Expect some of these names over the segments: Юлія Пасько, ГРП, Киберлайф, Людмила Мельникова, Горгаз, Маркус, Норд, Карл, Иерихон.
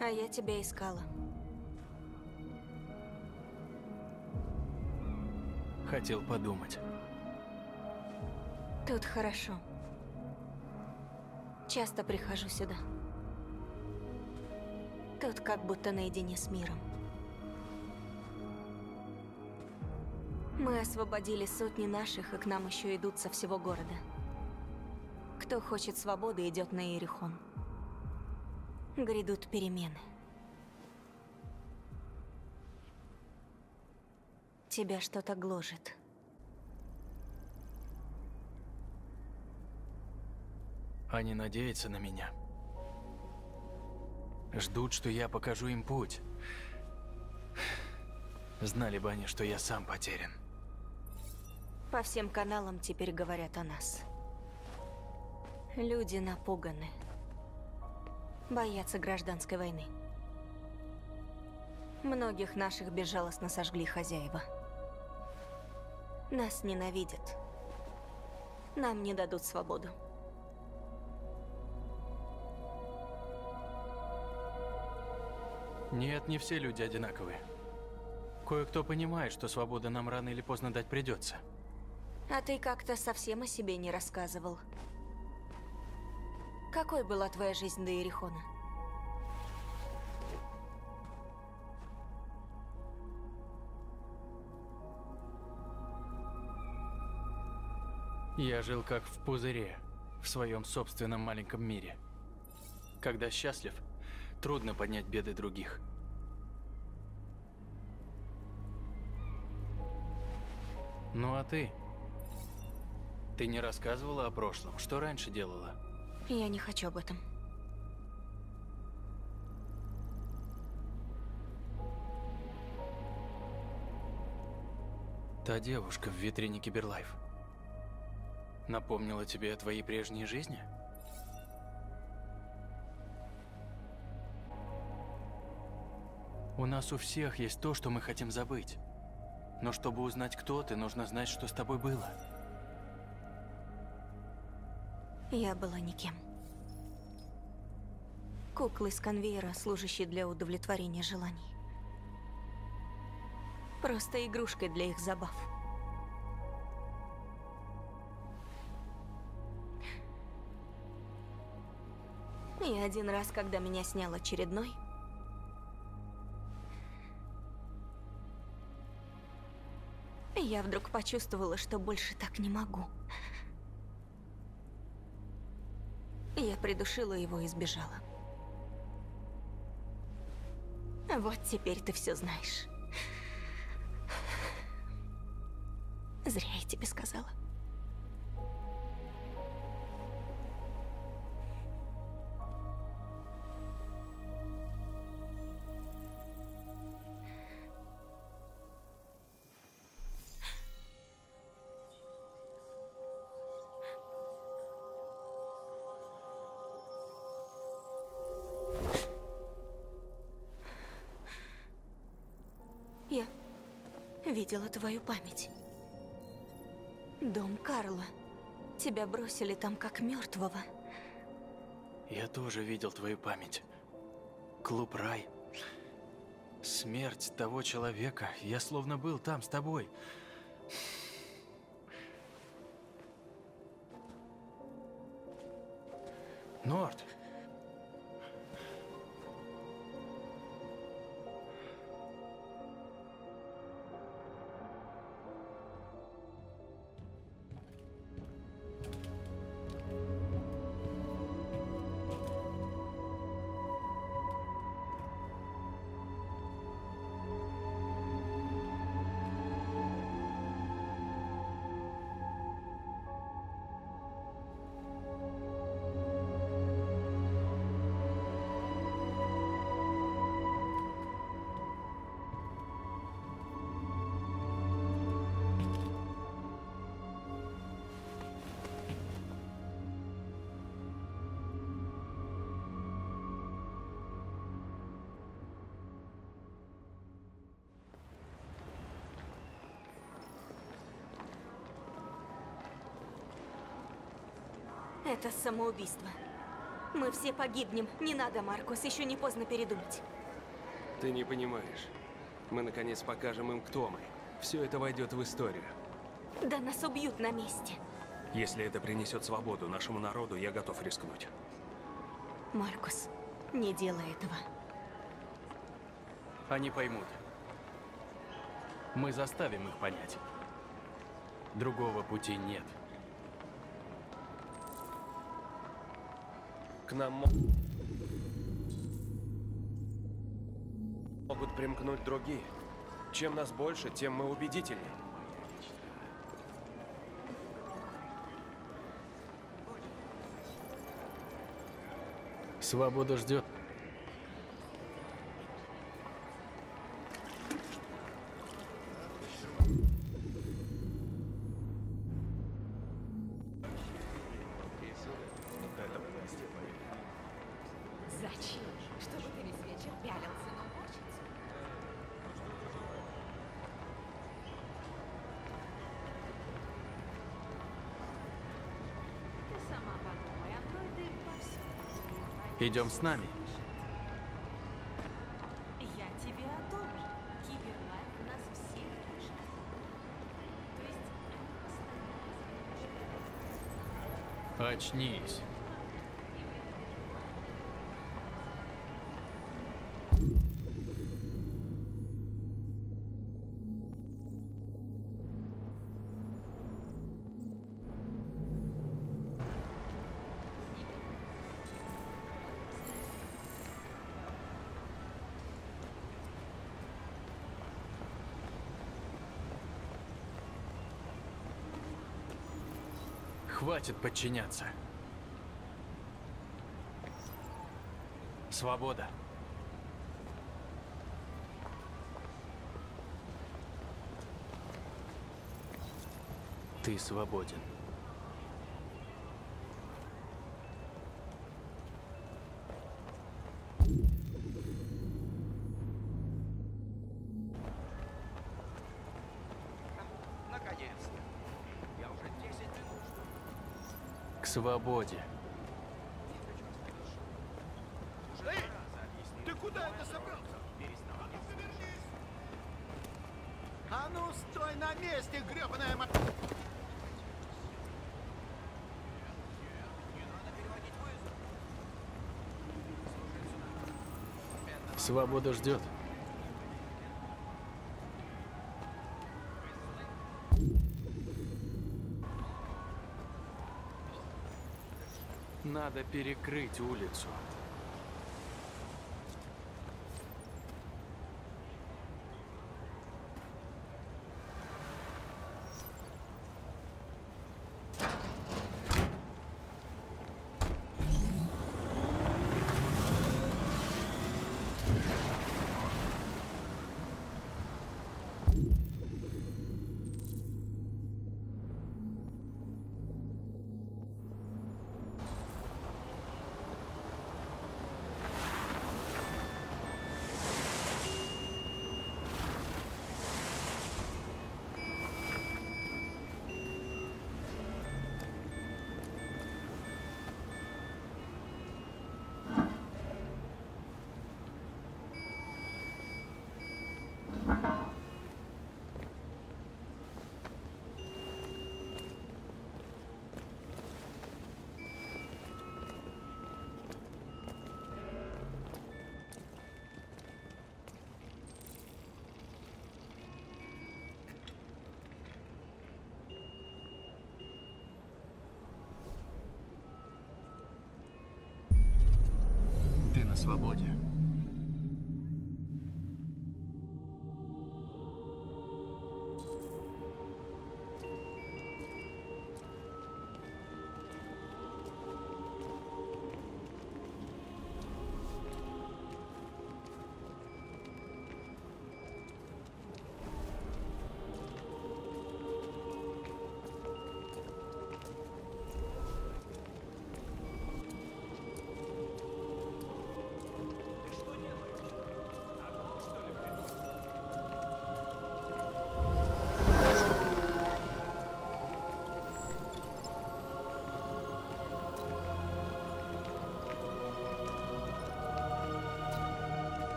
А я тебя искала. Хотел подумать. Тут хорошо. Часто прихожу сюда. Тут как будто наедине с миром. Мы освободили сотни наших, и к нам еще идут со всего города. Кто хочет свободы, идет на Иерихон. Грядут перемены. Тебя что-то гложет. Они надеются на меня. Ждут, что я покажу им путь. Знали бы они, что я сам потерян. По всем каналам теперь говорят о нас. Люди напуганы. Боятся гражданской войны. Многих наших безжалостно сожгли хозяева. Нас ненавидят. Нам не дадут свободу. Нет, не все люди одинаковые. Кое-кто понимает, что свобода нам рано или поздно дать придется. А ты как-то совсем о себе не рассказывал. Какой была твоя жизнь до Иерихона? Я жил как в пузыре, в своем собственном маленьком мире. Когда счастлив, трудно поднять беды других. Ну а ты? Ты не рассказывала о прошлом, что раньше делала? Я не хочу об этом. Та девушка в витрине Киберлайф напомнила тебе о твоей прежней жизни? У нас у всех есть то, что мы хотим забыть. Но чтобы узнать, кто ты, нужно знать, что с тобой было. Я была никем. Куклы с конвейера, служащие для удовлетворения желаний. Просто игрушкой для их забав. И один раз, когда меня снял очередной, я вдруг почувствовала, что больше так не могу. Я придушила его и сбежала. Вот теперь ты все знаешь. Зря я тебе сказала. Я видела твою память. Дом Карла. Тебя бросили там как мертвого. Я тоже видел твою память. Клуб Рай. Смерть того человека. Я словно был там с тобой. Норд. Это самоубийство. Мы все погибнем. Не надо, Маркус, еще не поздно передумать. Ты не понимаешь. Мы наконец покажем им, кто мы. Все это войдет в историю. Да нас убьют на месте. Если это принесет свободу нашему народу, я готов рискнуть. Маркус, не делай этого. Они поймут. Мы заставим их понять. Другого пути нет. К нам могут примкнуть другие. Чем нас больше, тем мы убедительнее. Свобода ждет. Идем с нами. Я тебе одобрю. Киберлайф нас всех держит. То есть... Очнись. Хватит подчиняться. Свобода. Ты свободен. К свободе. Эй, ты куда это собрался? А ну, стой на месте, гребаная мать! Свобода ждет. Надо перекрыть улицу. Свободе.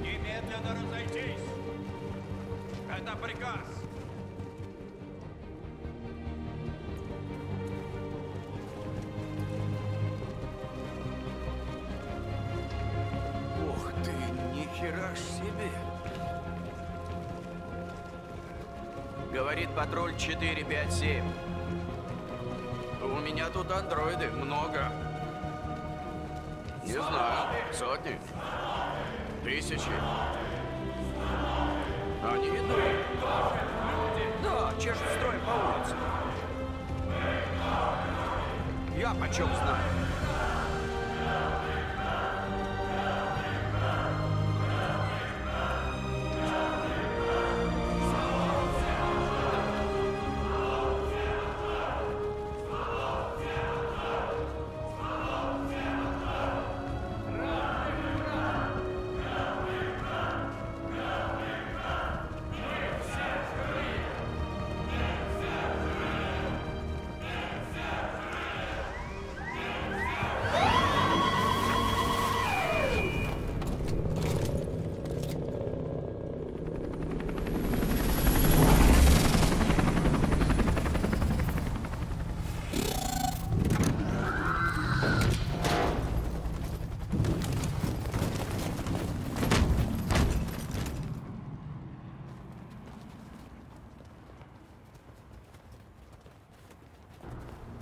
Немедленно разойтись! Это приказ! Ох ты, нихера ж себе! Говорит патруль 457. У меня тут андроиды много. Не знаю, сотни. Тысячи. Они видны. Да, чешут строй по улице. Я почем знаю.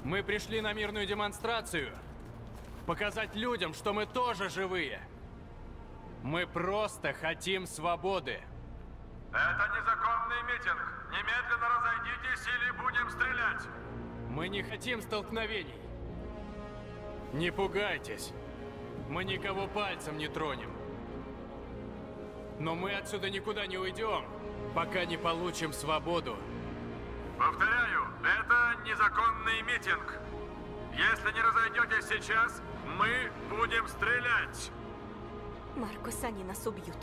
Мы пришли на мирную демонстрацию. Показать людям, что мы тоже живые. Мы просто хотим свободы. Это незаконный митинг. Немедленно разойдитесь или будем стрелять. Мы не хотим столкновений. Не пугайтесь. Мы никого пальцем не тронем. Но мы отсюда никуда не уйдем, пока не получим свободу. Повторяю, это незаконный митинг. Если не разойдетесь сейчас, мы будем стрелять. Маркус, они нас убьют.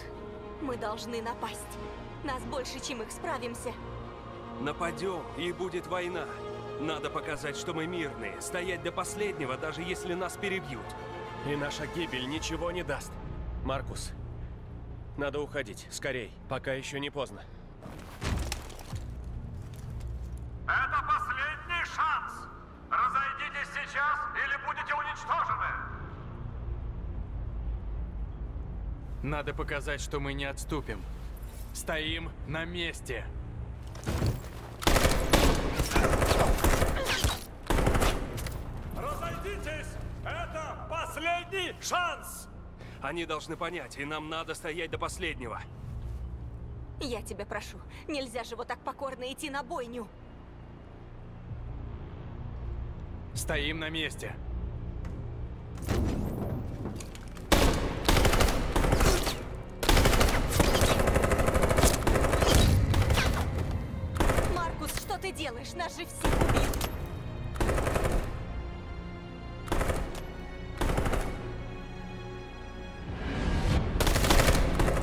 Мы должны напасть. Нас больше, чем их, справимся. Нападем, и будет война. Надо показать, что мы мирные. Стоять до последнего, даже если нас перебьют. И наша гибель ничего не даст. Маркус, надо уходить. Скорей, пока еще не поздно. Это последний шанс! Разойдитесь сейчас, или будете уничтожены! Надо показать, что мы не отступим. Стоим на месте. Разойдитесь! Это последний шанс! Они должны понять, и нам надо стоять до последнего. Я тебя прошу, нельзя же вот так покорно идти на бойню. Стоим на месте. Что ты делаешь? Нас же всех убьют.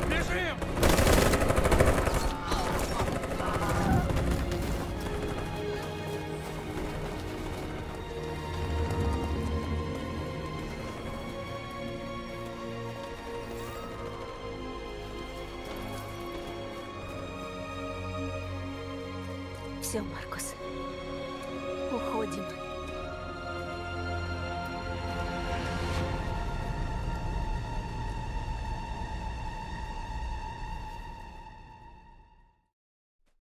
Бежим! Все, Маркус. Уходим.